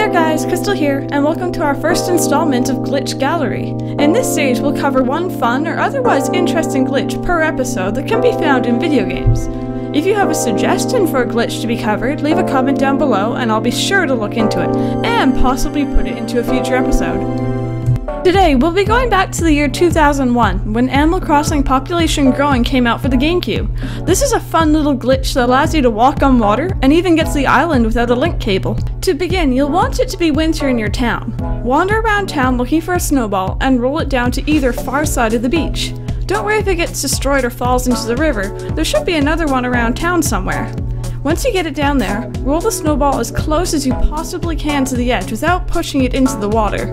there guys, Crystal here, and welcome to our first installment of Glitch Gallery. In this series we'll cover one fun or otherwise interesting glitch per episode that can be found in video games. If you have a suggestion for a glitch to be covered, leave a comment down below and I'll be sure to look into it, and possibly put it into a future episode. Today we'll be going back to the year 2001, when Animal Crossing Population Growing came out for the GameCube. This is a fun little glitch that allows you to walk on water, and even gets the island without a link cable. To begin, you'll want it to be winter in your town. Wander around town looking for a snowball and roll it down to either far side of the beach. Don't worry if it gets destroyed or falls into the river, there should be another one around town somewhere. Once you get it down there, roll the snowball as close as you possibly can to the edge without pushing it into the water.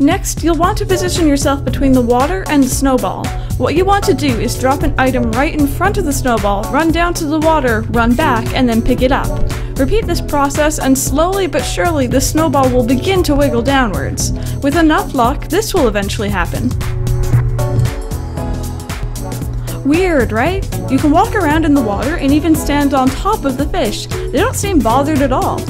Next, you'll want to position yourself between the water and the snowball. What you want to do is drop an item right in front of the snowball, run down to the water, run back, and then pick it up. Repeat this process and slowly but surely the snowball will begin to wiggle downwards. With enough luck, this will eventually happen. Weird, right? You can walk around in the water and even stand on top of the fish. They don't seem bothered at all.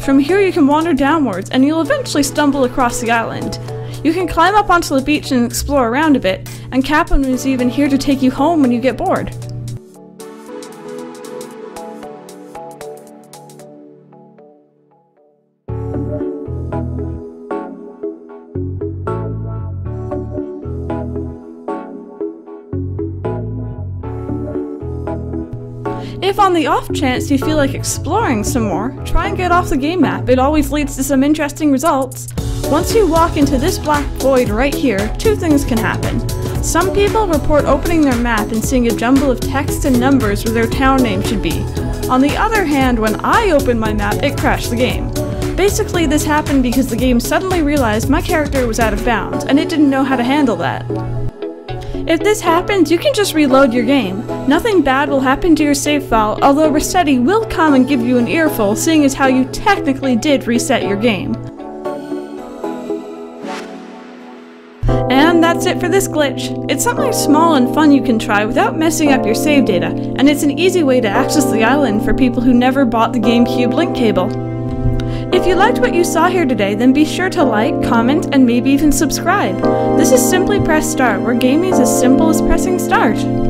From here you can wander downwards and you'll eventually stumble across the island. You can climb up onto the beach and explore around a bit, and Cap'n is even here to take you home when you get bored. If on the off chance you feel like exploring some more, try and get off the game map, it always leads to some interesting results. Once you walk into this black void right here, two things can happen. Some people report opening their map and seeing a jumble of text and numbers where their town name should be. On the other hand, when I opened my map, it crashed the game. Basically, this happened because the game suddenly realized my character was out of bounds, and it didn't know how to handle that. If this happens, you can just reload your game. Nothing bad will happen to your save file, although Resetti will come and give you an earful, seeing as how you technically did reset your game. And that's it for this glitch. It's something small and fun you can try without messing up your save data, and it's an easy way to access the island for people who never bought the GameCube link cable. If you liked what you saw here today, then be sure to like, comment, and maybe even subscribe. This is Simply Press Start, where gaming is as simple as pressing start.